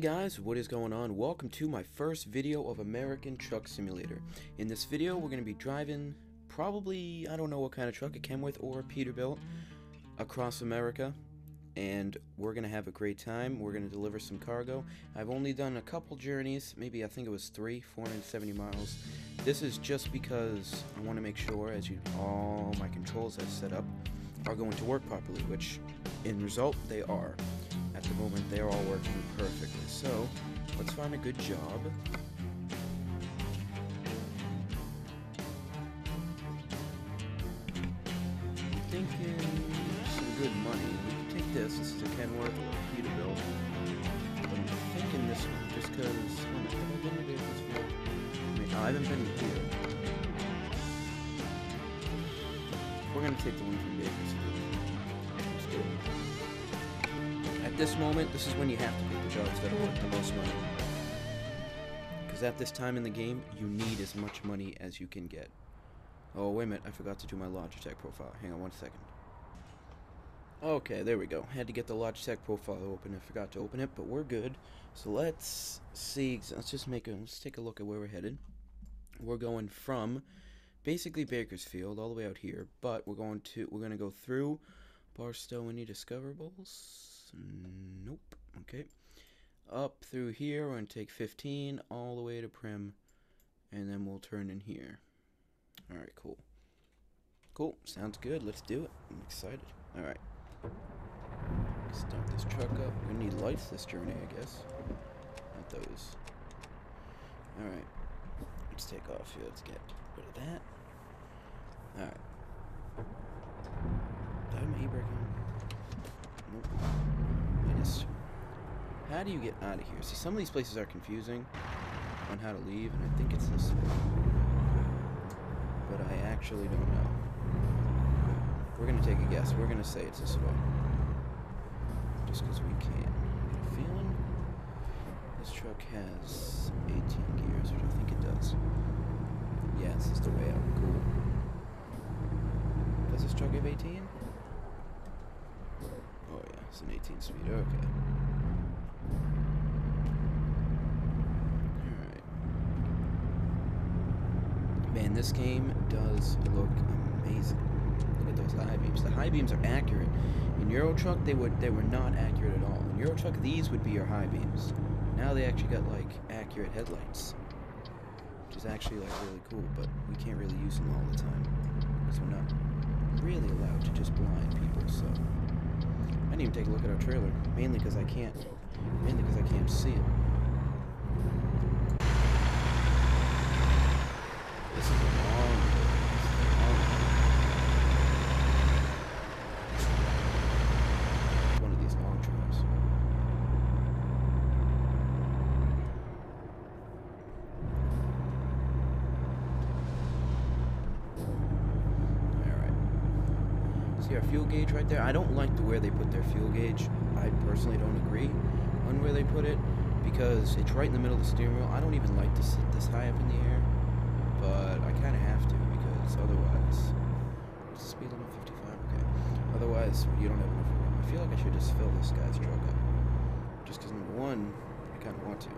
Hey guys, what is going on? Welcome to my first video of American Truck Simulator. In this video, we're going to be driving probably, I don't know what kind of truck, a Kenworth or a Peterbilt across America. And we're going to have a great time. We're going to deliver some cargo. I've only done a couple journeys, maybe I think it was 470 miles. This is just because I want to make sure all my controls I've set up are going to work properly, which in result, they are. At the moment, they're all working perfectly, so let's find a good job. I'm thinking some good money. We can take this. This is a Kenworth or a Peterbilt. But I'm thinking this one just because I haven't been here. We're going to take the one from Bakersfield. Let's do it. At this moment, this is when you have to pick the jobs that are worth the most money. Because at this time in the game, you need as much money as you can get. Oh, wait a minute, I forgot to do my Logitech profile. Hang on one second. Okay, there we go. Had to get the Logitech profile open. I forgot to open it, but we're good. So let's see. Let's take a look at where we're headed. We're going from basically Bakersfield all the way out here, but we're gonna go through Barstow. Any discoverables? Nope. Okay. Up through here, we're going to take 15 all the way to Prim, and then we'll turn in here. Alright, cool. Cool. Sounds good. Let's do it. I'm excited. Alright. Start this truck up. We're going to need lights this journey, I guess. Not those. Alright. Let's take off here. Let's get rid of that. Alright. Did I have my e-brake on? Nope. How do you get out of here? See, some of these places are confusing on how to leave, and I think it's this way. But I actually don't know. We're going to take a guess. We're going to say it's this way. Just because we can. I get a feeling this truck has 18 gears, which I think it does. Yeah, this is the way out. Cool. Does this truck have 18? Oh yeah, it's an 18-speed, okay. Alright. Man, this game does look amazing. Look at those high beams. The high beams are accurate. In Euro Truck, they were not accurate at all. In Euro Truck, these would be your high beams. Now they actually got, like, accurate headlights. Which is actually, like, really cool, but we can't really use them all the time. Because we're not really allowed to just blind people, so... I didn't even take a look at our trailer, mainly because I can't see it. This is a long one of these long trips. Alright. See our fuel gauge right there? I don't like where they put their fuel gauge. I personally don't agree on where they put it because it's right in the middle of the steering wheel. I don't even like to sit this high up in the air, but I kind of have to because otherwise, what's the speed limit? 55, okay. Otherwise, you don't have enough room. I feel like I should just fill this guy's truck up just because, number one, I kind of want to.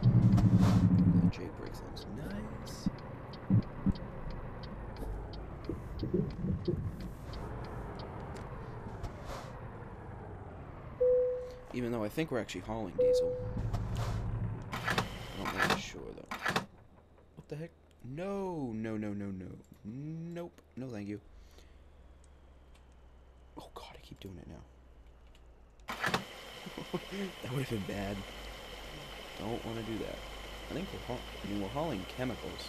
That Jake brakes looks nice. Even though I think we're actually hauling diesel. I'm not really sure, though. What the heck? No, no, no, no, no. Nope. No, thank you. Oh, God, I keep doing it now. That would have been bad. Don't want to do that. I think we're hauling chemicals.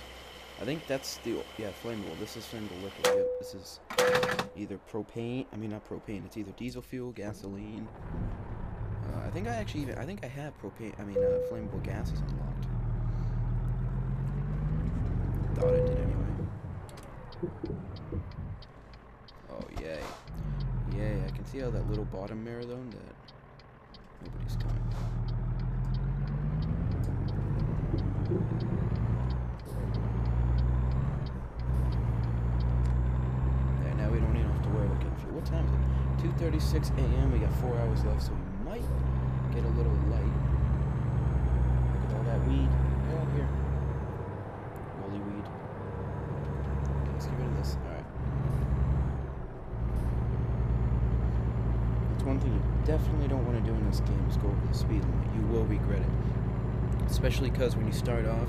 I think that's the... Yeah, flammable. This is flammable liquid. Yep, this is either propane... I mean, not propane. It's either diesel fuel, gasoline... I think I have propane, flammable gases unlocked. Thought I did anyway. Oh, yay. Yay, I can see how that little bottom mirror, though, that nobody's coming. There, now we don't even have to worry about getting fuel. What time is it? 2:36 a.m. We got 4 hours left, so we might get a little light. Look at all that weed down here. Holy weed. Okay, let's get rid of this. Alright. That's one thing you definitely don't want to do in this game is go over the speed limit. You will regret it. Especially because when you start off,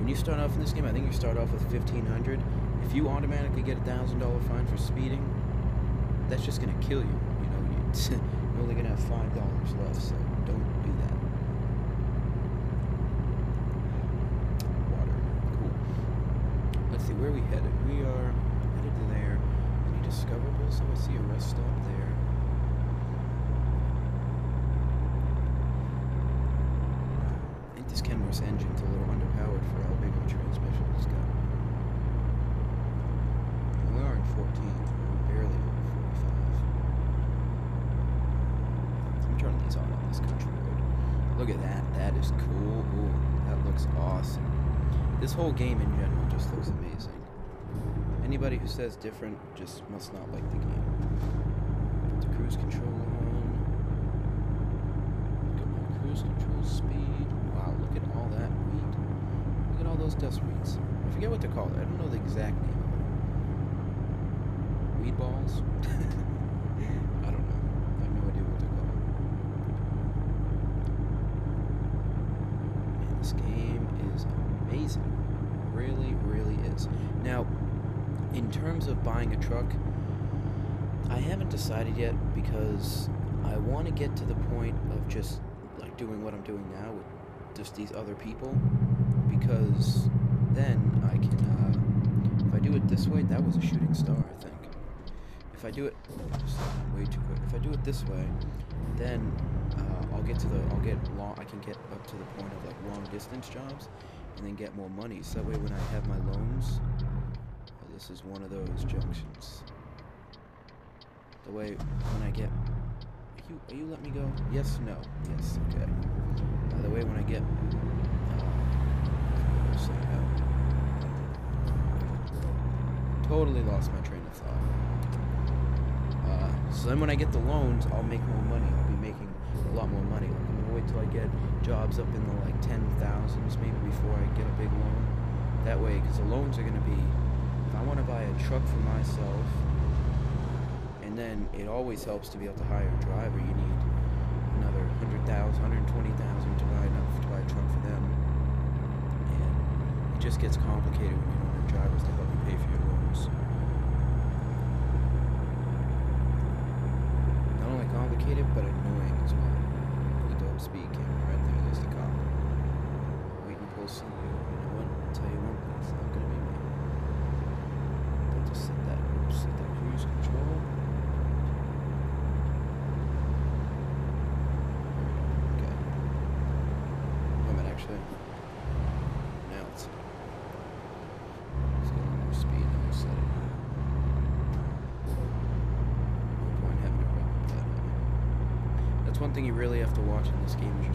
in this game, I think you start off with 1,500. If you automatically get a $1,000 fine for speeding, that's just going to kill you. You know, you're only going to have $5 left, so don't do that. Water. Cool. Let's see, where are we headed? We are headed to there. Any discoverables? So I see a rest stop there. I think this Kenworth's engine's a little underpowered for how big of a transmission it's got. And we are in 14th. Turn these on this country road. Look at that. That is cool. Ooh, that looks awesome. This whole game in general just looks amazing. Anybody who says different just must not like the game. Put the cruise control on. Look at my cruise control speed. Wow, look at all that weed. Look at all those dust weeds. I forget what they're called. I don't know the exact name of them. Weed balls? Now, in terms of buying a truck, I haven't decided yet because I want to get to the point of just like doing what I'm doing now with just these other people, because then I can, if I do it this way, that was a shooting star, I think. If I do it, just way too quick. If I do it this way, then I can get up to the point of like long distance jobs, and then get more money, so that way when I have my loans, well, this is one of those junctions. The way when I get, are you let me go? Yes, no, yes, okay. The way when I get, totally lost my train of thought. So then when I get the loans, I'll make more money. I'll be making a lot more money. Wait till I get jobs up in the like 10,000s maybe before I get a big loan. That way, because the loans are going to be, if I want to buy a truck for myself, and then it always helps to be able to hire a driver. You need another 100,000, 120,000 to buy enough to buy a truck for them, and it just gets complicated when you don't have drivers to help you pay for your loans. Not only complicated, but annoying as well. Speed camera right there, there's the cop. Wait and pull some you. You know what? I'll tell you one thing, it's not gonna be me. But just set that cruise control. Okay. Wait a minute, actually. Now let's get a little more speed and we'll set it. One thing you really have to watch in this game is your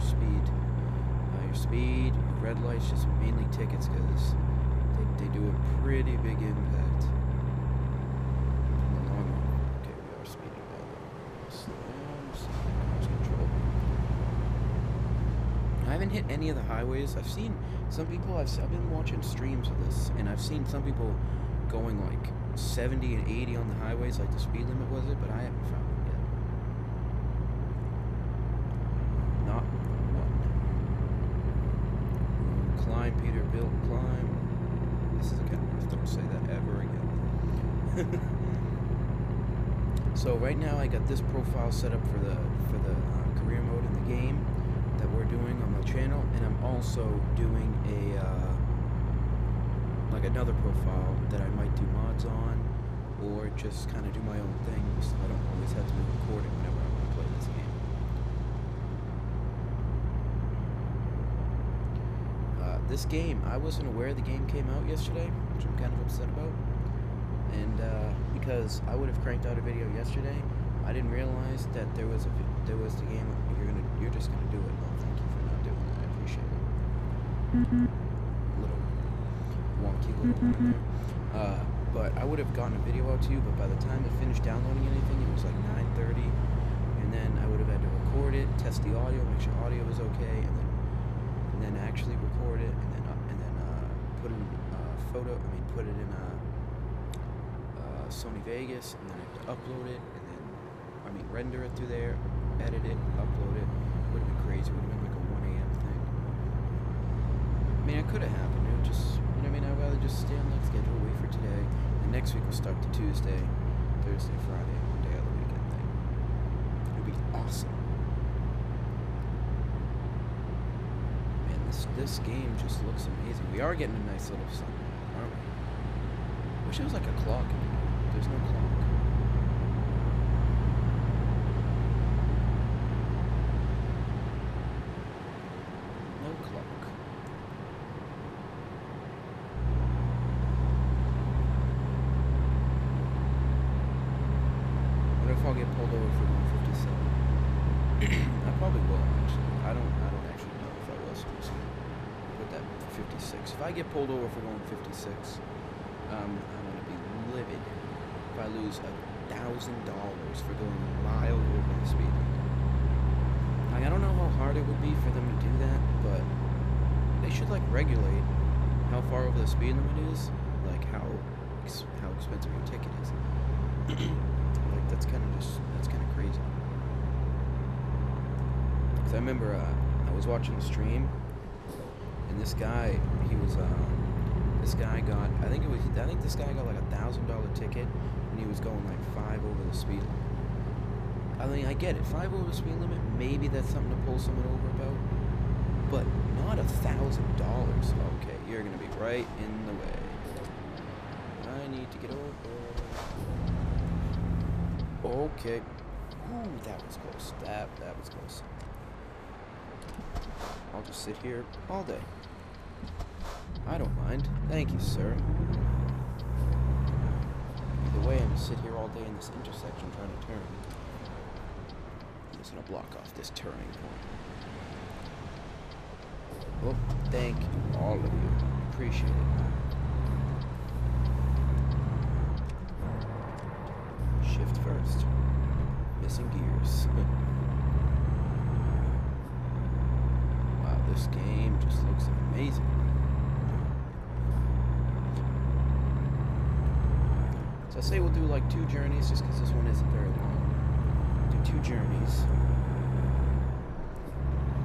speed. Red lights, just mainly tickets, because they do a pretty big impact in the long run. Okay, we are speeding down. Slow down, cruise control. I haven't hit any of the highways. I've seen some people, I've been watching streams of this, and I've seen some people going like 70 and 80 on the highways, like the speed limit was it, but I haven't found it. Peterbilt climb. This is a Kenworth. Don't say that ever again. So right now I got this profile set up for the career mode in the game that we're doing on my channel, and I'm also doing a like another profile that I might do mods on, or just kind of do my own thing, so I don't always have to be recording whenever I want to play this game. This game, I wasn't aware the game came out yesterday, which I'm kind of upset about, and because I would have cranked out a video yesterday, I didn't realize that there was the game. You're just gonna do it. Oh, thank you for not doing that. I appreciate it. Little wonky little one there. But I would have gotten a video out to you, but by the time I finished downloading anything, it was like 9:30, and then I would have had to record. record it, test the audio, make sure audio is okay, and then actually record it, and then put in a photo. I mean, put it in Sony Vegas, and then I have to upload it, and then I mean render it through there, edit it, upload it. Would have been crazy. Would have been like a 1 AM thing. I mean, it could have happened. It would just, you know what I mean? I'd rather just stay on that schedule, wait for today, and next week we're stuck to Tuesday, Thursday, Friday, one day of the weekend thing. It'd be awesome. Man, this game just looks amazing. We are getting a nice little sun, aren't we? Wish it was like a clock. There's no clock. No clock. What if I'll get pulled over for 157? I probably will, actually. I don't actually know if I was supposed to put that 56. If I get pulled over for 156, I'm going to be livid if I lose $1,000 for going miles over the speed limit. Like, I don't know how hard it would be for them to do that, but they should, like, regulate how far over the speed limit is, like, how expensive your ticket is. Like, that's kind of crazy. Because I remember, I was watching the stream, and this guy, I think this guy got like $1,000 ticket and he was going like 5 over the speed limit. I mean, I get it, 5 over the speed limit, maybe that's something to pull someone over about, but not $1,000. Okay, you're gonna be right in the way. I need to get over. Okay. Ooh, that was close. That was close. I'll just sit here all day. I don't mind. Thank you, sir. Either way, I'm gonna sit here all day in this intersection trying to turn. I'm just gonna block off this turning point. Well, thank you, all of you. Appreciate it. Shift first. Missing gears. Wow, this game just looks amazing. I say we'll do like 2 journeys just because this one isn't very long. Do 2 journeys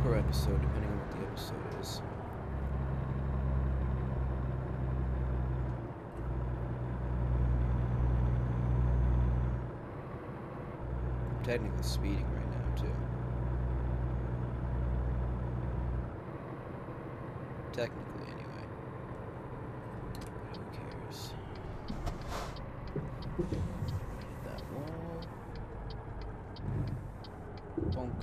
per episode, depending on what the episode is. I'm technically speeding right now, too. Technically, anyway. That wall. Bonk, bonk.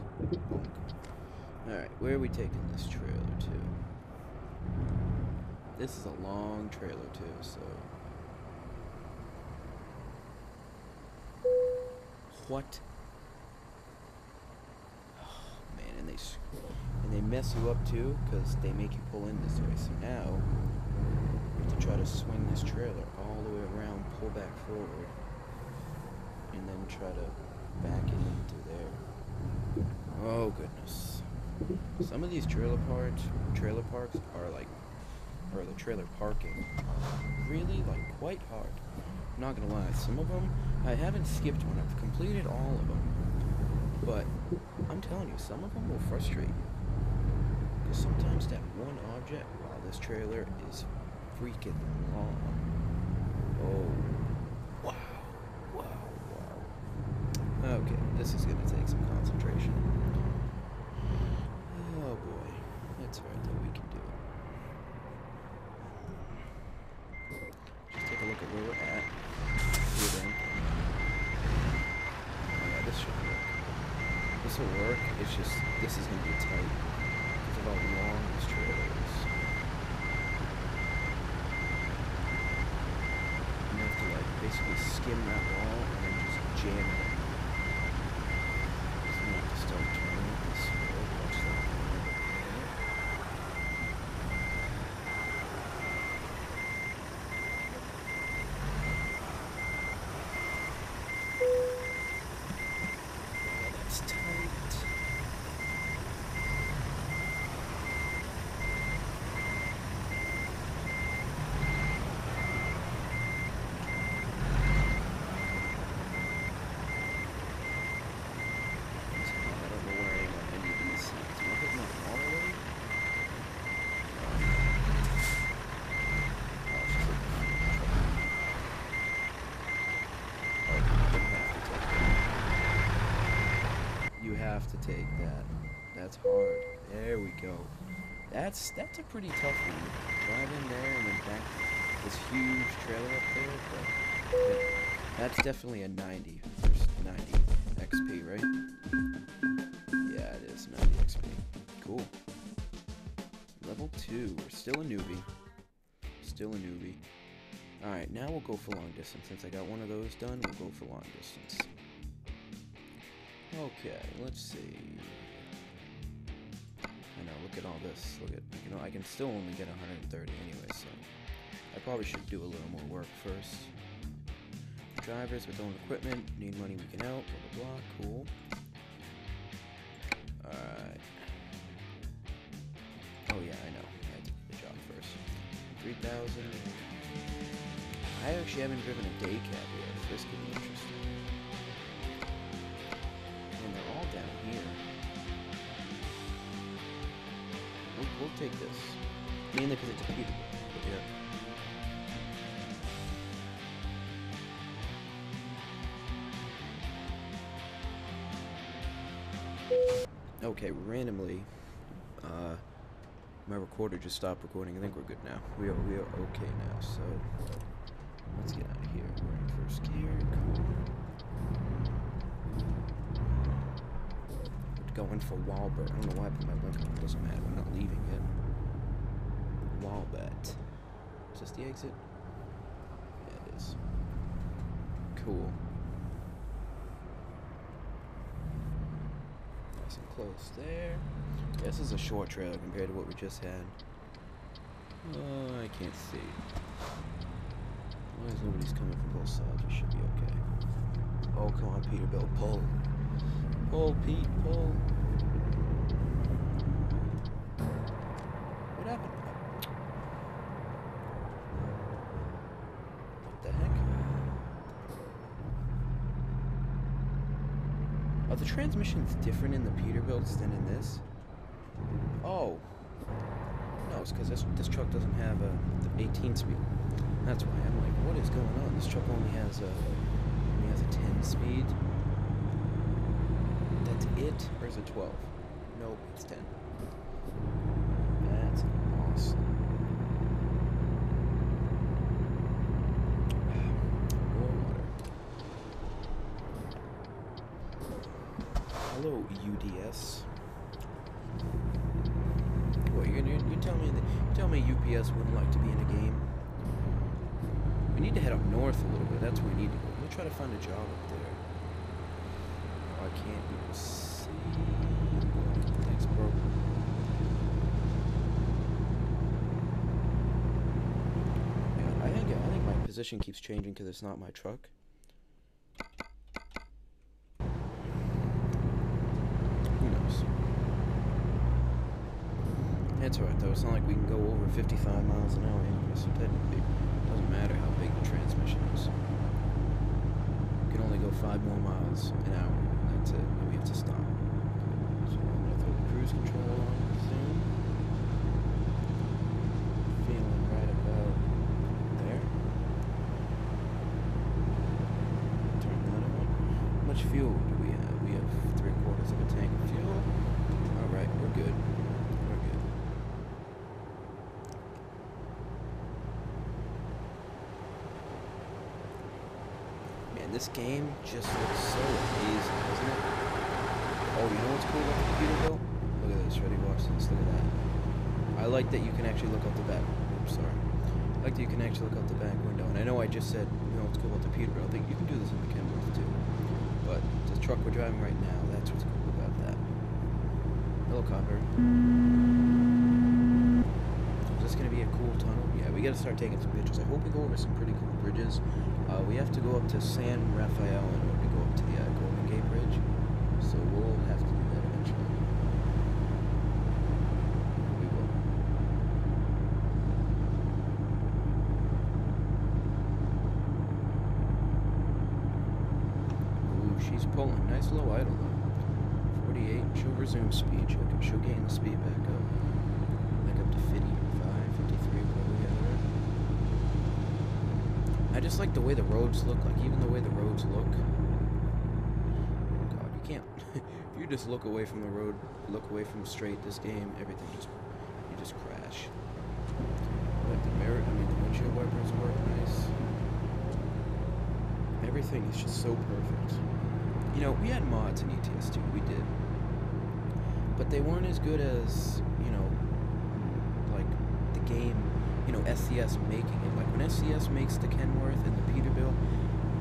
Alright, where are we taking this trailer to? This is a long trailer, too, so. What? Oh, man, and they mess you up, too, because they make you pull in this way. So now, we have to try to swing this trailer all the way around, pull back forward, and then try to back it into there. Oh goodness! Some of these trailer parks are like, or the trailer parking, really like quite hard. I'm not gonna lie, some of them I haven't skipped one. I've completed all of them, but I'm telling you, some of them will frustrate you. Because sometimes that one object, wow, this trailer is freaking long. Oh, wow, wow, wow. Okay, this is going to take some concentration. Oh, boy. That's right, though, we can do it. Just take a look at where we're at. Here, oh, yeah, this should work. This will work, it's just, this is going to be tight. Because of how long this trailer is. Basically skim that wall and then just jam it. So you have to start turning this way. Watch that. Oh, that's tight. have to take that. That's hard. There we go. That's a pretty tough one. Drive in there and then back this huge trailer up there. But yeah, that's definitely a 90. There's 90 XP, right? Yeah, it is 90 XP. Cool. Level 2. We're still a newbie. Still a newbie. Alright, now we'll go for long distance. Since I got one of those done, we'll go for long distance. Okay, let's see. I know, look at all this. Look at, you know, I can still only get 130 anyway, so I probably should do a little more work first. Drivers with own equipment, need money, we can help, blah, blah, blah, cool. Alright. Oh yeah, I know, I had to do the job first. 3,000. I actually haven't driven a day cab yet. This could be interesting. And they're all down here. We'll take this. Mainly because it's a Peterbilt. Yeah. Okay, randomly, my recorder just stopped recording. I think we're good now. We are okay now. So let's get out of here. We're in first gear. Cool. Going for Walbert. I don't know why I put my blinker on. It doesn't matter. I'm not leaving it. Walbert. Is this the exit? Yeah, it is. Cool. Close there. Yeah, this is a short trailer compared to what we just had. Oh, I can't see. As long as nobody's coming from both sides, we should be okay. Oh, come on, Peterbilt, pull. Pull, Pete, pull. What happened? What the heck? Are the transmissions different in the Peterbilts than in this? Oh. No, it's because this truck doesn't have the 18-speed. That's why I'm like, what is going on? This truck only has a 10-speed. That's it? Or is it 12? Nope, it's 10. That's awesome. Hello, UDS. What, you tell me UPS wouldn't like to be in a game? We need to head up north a little bit. That's where we need to go. We'll try to find a job up there. Oh, I can't even see. Thanks, bro. Yeah, I think my position keeps changing because it's not my truck. That's alright though, it's not like we can go over 55 miles an hour anyway, so technically it doesn't matter how big the transmission is. We can only go 5 more miles an hour, and that's it, and we have to stop. So I'm going to throw the cruise control on soon. Feeling right about there. Turn that on. How much fuel do we have? We have 3/4 of a tank of fuel. Alright, we're good. This game just looks so amazing, doesn't it? Oh, you know what's cool about the Peterbilt? Look at this, ready, watch this, look at that. I like that you can actually look out the back. Oops, sorry. I like that you can actually look out the back window. And I know I just said, you know what's cool about the Peterbilt? I think you can do this in the Kenworth too. But the truck we're driving right now, that's what's cool about that. Hello, Copper. Is this going to be a cool tunnel? Yeah, we got to start taking some pictures. I hope we go over some pretty cool bridges. We have to go up to San Rafael in order to go up to the Golden Gate Bridge. So we'll have to do that eventually. We will. Ooh, she's pulling. Nice low idle though. 48. She'll resume speed. She'll gain the speed back up. I think up to 50. I just like the way the roads look, like even the way the roads look. Oh God, you can't. If you just look away from the road, look away from straight, this game, everything just, you just crash. But the mirror, I mean, the windshield wipers work nice. Everything is just so perfect. You know, we had mods in ETS2, we did. But they weren't as good as, you know, like the game, you know, SCS making it. Like when SCS makes the Kenworth and the Peterbilt,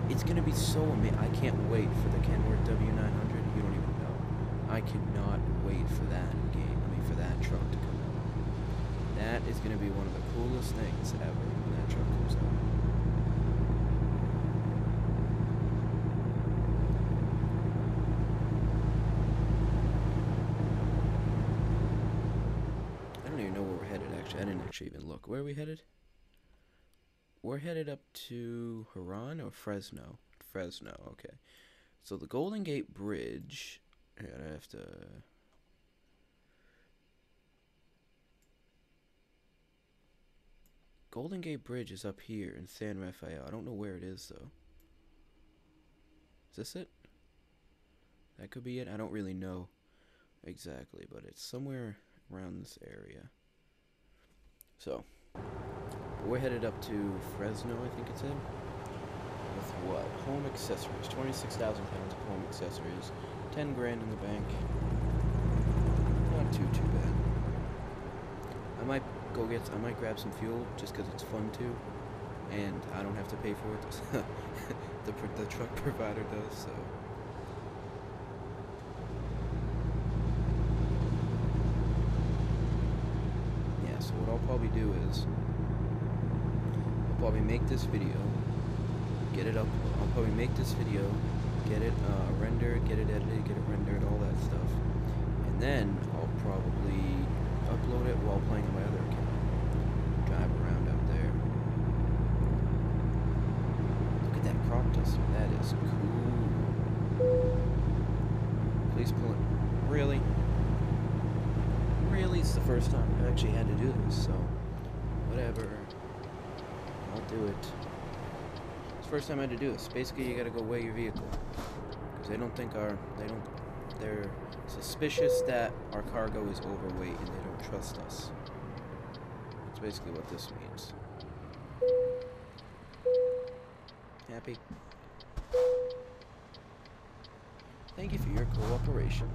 it's going to be so amazing. I can't wait for the Kenworth W900. You don't even know. I cannot wait for that game. I mean, for that truck to come out. That is going to be one of the coolest things ever when that truck comes out. I don't even know where we're headed, actually. I didn't actually even look. Where are we headed? We're headed up to Huron or Fresno? Fresno, okay. So the Golden Gate Bridge. I have to. Golden Gate Bridge is up here in San Rafael. I don't know where it is though. Is this it? That could be it. I don't really know exactly, but it's somewhere around this area. So. We're headed up to Fresno, I think it said. With what? Home accessories. 26,000 pounds of home accessories. 10 grand in the bank. Not too bad. I might grab some fuel just because it's fun too, and I don't have to pay for it. The truck provider does, so. Yeah. So what I'll probably do is. Probably make this video, get it up. I'll probably make this video, get it rendered, get it edited, get it rendered, all that stuff, and then I'll probably upload it while playing on my other account. Drive around out there. Look at that crop duster. That is cool. Please pull it. Really, really, it's the first time I actually had to do this. So, whatever. Do it. It's the first time I had to do this. Basically, you gotta go weigh your vehicle because they're suspicious that our cargo is overweight and they don't trust us. That's basically what this means. Happy. Thank you for your cooperation.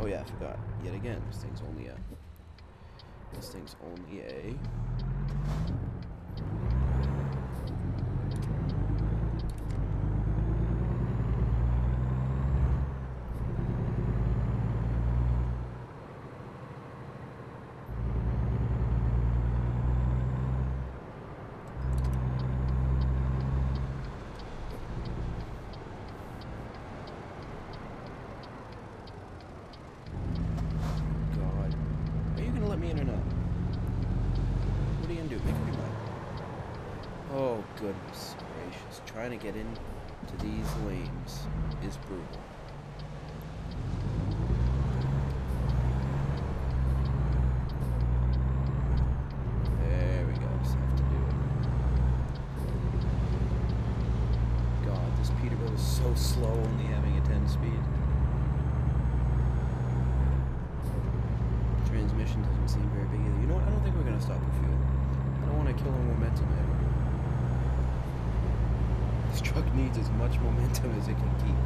Oh yeah, I forgot. Yet again, this thing's only a. Trying to get into these lanes is brutal. There we go. Just have to do it. God, this Peterbilt is so slow, only having a 10 speed. Transmission doesn't seem very big either. You know what? I don't think we're going to stop for fuel. I don't want to kill the momentum ever. This truck needs as much momentum as it can keep.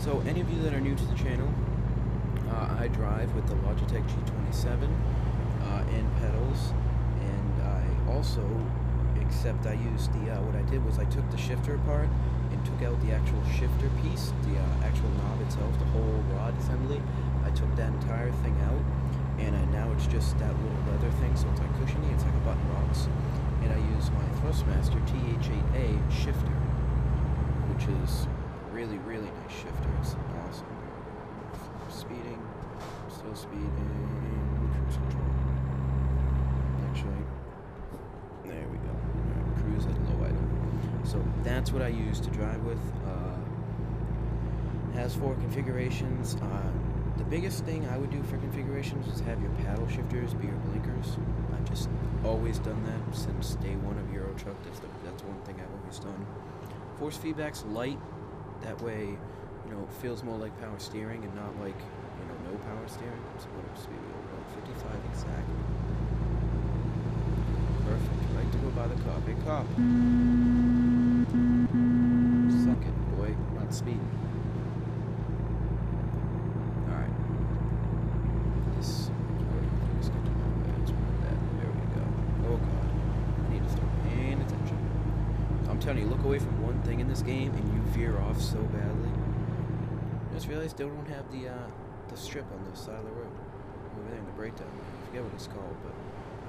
So any of you that are new to the channel, I drive with the Logitech G27 and pedals, and I also, except I used the, what I did was I took the shifter apart and took out the actual shifter piece, the actual knob itself, the whole rod assembly. I took that entire thing out. And now it's just that little leather thing, so it's like cushiony, it's like a button box. And I use my Thrustmaster TH8A shifter, which is really, really nice shifter. It's awesome. Speeding, still speeding, cruise control. Actually, there we go. Cruise at low idle. So that's what I use to drive with. As for configurations, the biggest thing I would do for configurations is have your paddle shifters be your blinkers. I've just always done that since day one of Euro Truck. That's one thing I've always done. Force feedback's light, that way, you know, it feels more like power steering and not like, you know, no power steering. So what up speed we go, 55 exactly. Perfect, right to go by the cop. Hey cop. Suck it, boy, I'm not speeding. You look away from one thing in this game and you veer off so badly. I just realized they don't have the strip on the side of the road over there in the breakdown. I forget what it's called, but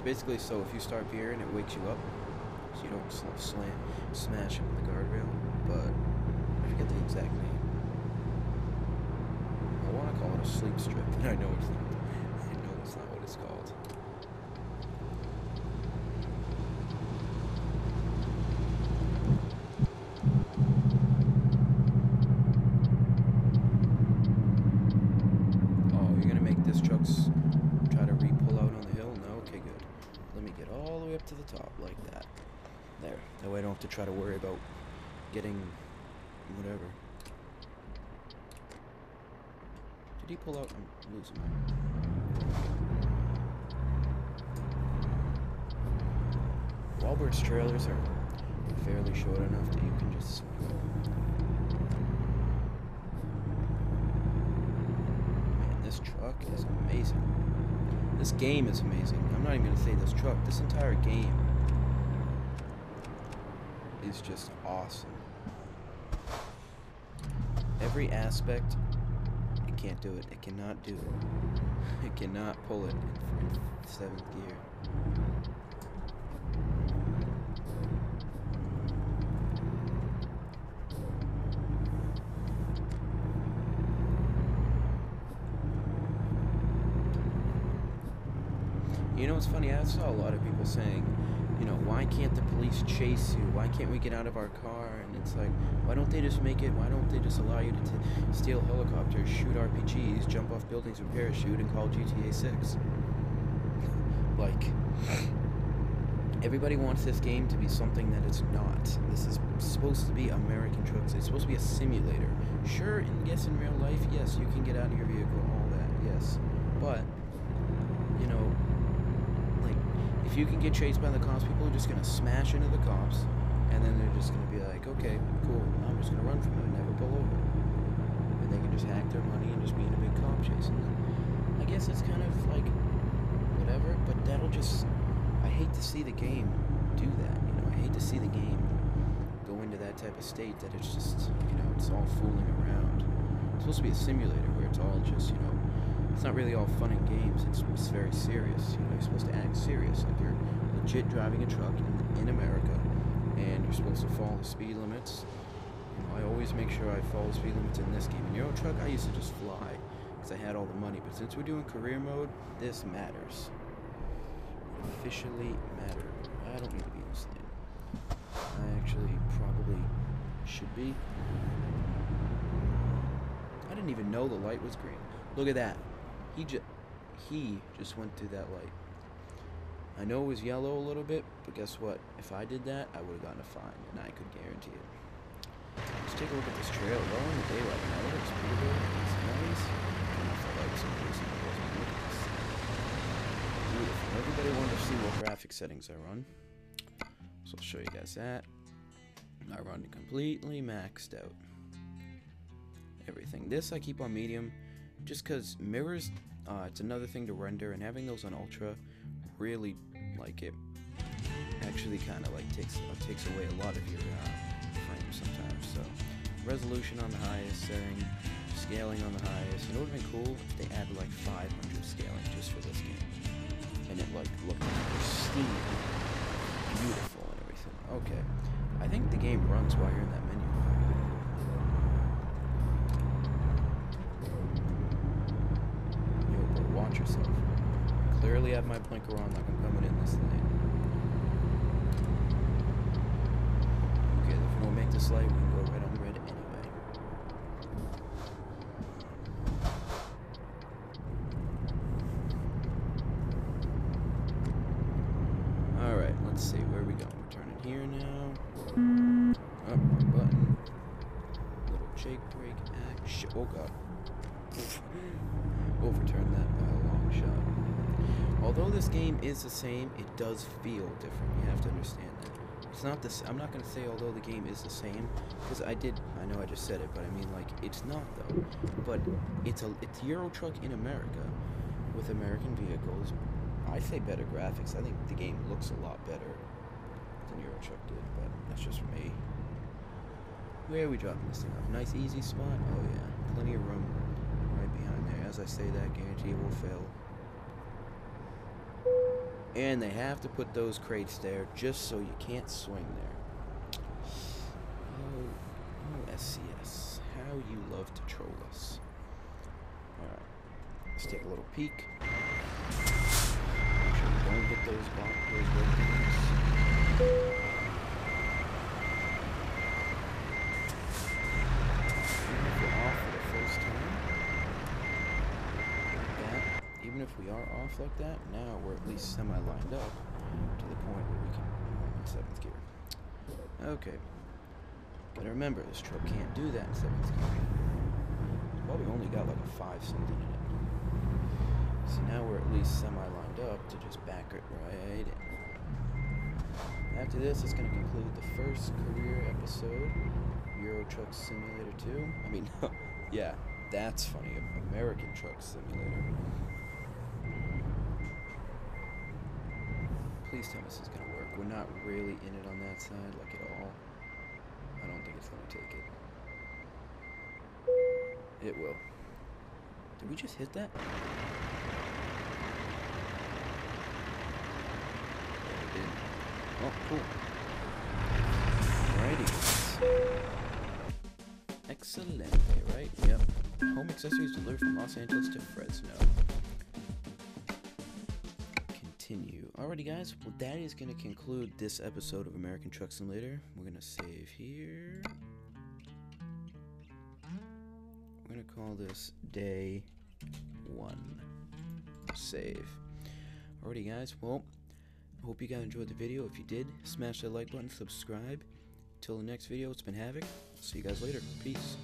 basically, so if you start veering, it wakes you up so you don't smash into the guardrail. But I forget the exact name. I want to call it a sleep strip, but I know it's not. I know that's not what it's called. To try to worry about getting whatever. Did he pull out? I'm losing my... Walbert's trailers are fairly short enough that you can just... Man, this truck is amazing. This game is amazing. I'm not even going to say this truck. This entire game is just awesome. Every aspect, it can't do it. It cannot do it. It cannot pull it in seventh gear. You know, it's funny, I saw a lot of people saying, you know, why can't the police chase you? Why can't we get out of our car? And it's like, why don't they just make it? Why don't they just allow you to steal helicopters, shoot RPGs, jump off buildings with parachute, and call GTA 6? Like, everybody wants this game to be something that it's not. This is supposed to be American trucks. It's supposed to be a simulator. Sure, and yes, in real life, yes, you can get out of your vehicle, all that, yes. But, you know, if you can get chased by the cops, people are just going to smash into the cops, and then they're just going to be like, okay, cool, I'm just going to run from it and never pull over. And they can just hack their money and just be in a big cop chase. And then, I guess it's kind of like, whatever, but that'll just, I hate to see the game do that, you know, I hate to see the game go into that type of state that it's just, you know, it's all fooling around. It's supposed to be a simulator where it's all just, you know, it's not really all fun and games, it's very serious. You know, you're supposed to act serious, like you're legit driving a truck in America, and you're supposed to follow the speed limits. You know, I always make sure I follow the speed limits in this game. In Euro Truck, I used to just fly, because I had all the money, but since we're doing career mode, this matters. Officially matter. I don't need to be in this thing. I actually probably should be. I didn't even know the light was green. Look at that. He just went through that light. I know it was yellow a little bit, but guess what? If I did that, I would have gotten a fine, and I could guarantee it. Let's take a look at this trail. Well, in the daylight now, it looks pretty good. It's nice. Turn off the lights in case it doesn't look nice. Beautiful. Everybody wanted to see what graphic settings I run, so I'll show you guys that. I run it completely maxed out. Everything. This I keep on medium, just because mirrors. It's another thing to render, and having those on Ultra really, like, it actually kind of like takes away a lot of your frames sometimes. So resolution on the highest setting, scaling on the highest. It would have been cool if they added like 500 scaling just for this game, and it like looked pristine, beautiful, and everything. Okay, I think the game runs while you're in that menu. Yourself. Clearly have my blinker on, like I'm coming in this lane. Okay, if we don't make this light, we can go right on red anyway. Alright, let's see, where are we going? We're turning here now. Up, button. Little Jake brake action. Oh god. Overturn that by a long shot. Although this game is the same, it does feel different. You have to understand that. It's not this. I'm not going to say although the game is the same, because I did. I know I just said it, but I mean like it's not though. But it's Euro Truck in America with American vehicles. I say better graphics. I think the game looks a lot better than Euro Truck did, but that's just me. Where are we dropping this thing off? Nice easy spot? Oh yeah. Plenty of room right behind there. As I say that, guarantee it will fail. And they have to put those crates there just so you can't swing there. Oh, oh SCS. How you love to troll us. Alright. Let's take a little peek. Make sure we don't hit those boxes. Even if we are off like that, now we're at least semi-lined up to the point where we can in 7th gear. Okay. Gotta remember, this truck can't do that in 7th gear. Probably only got like a 5 something in it. So now we're at least semi-lined up to just back it right in. After this, it's going to conclude the first career episode, Euro Truck Simulator 2. I mean, yeah, that's funny, American Truck Simulator. Please tell me this is going to work. We're not really in it on that side, like, at all. I don't think it's going to take it. It will. Did we just hit that? Oh, we did. Oh, cool. Alrighty. Excellent, right? Yep. Home accessories delivered from Los Angeles to Fresno. Continue. Alrighty guys, well that is going to conclude this episode of American Truck Simulator. We're going to save here. We're going to call this day 1. Save. Alrighty guys, well, I hope you guys enjoyed the video. If you did, smash that like button, subscribe. Till the next video, it's been Havoc. See you guys later. Peace.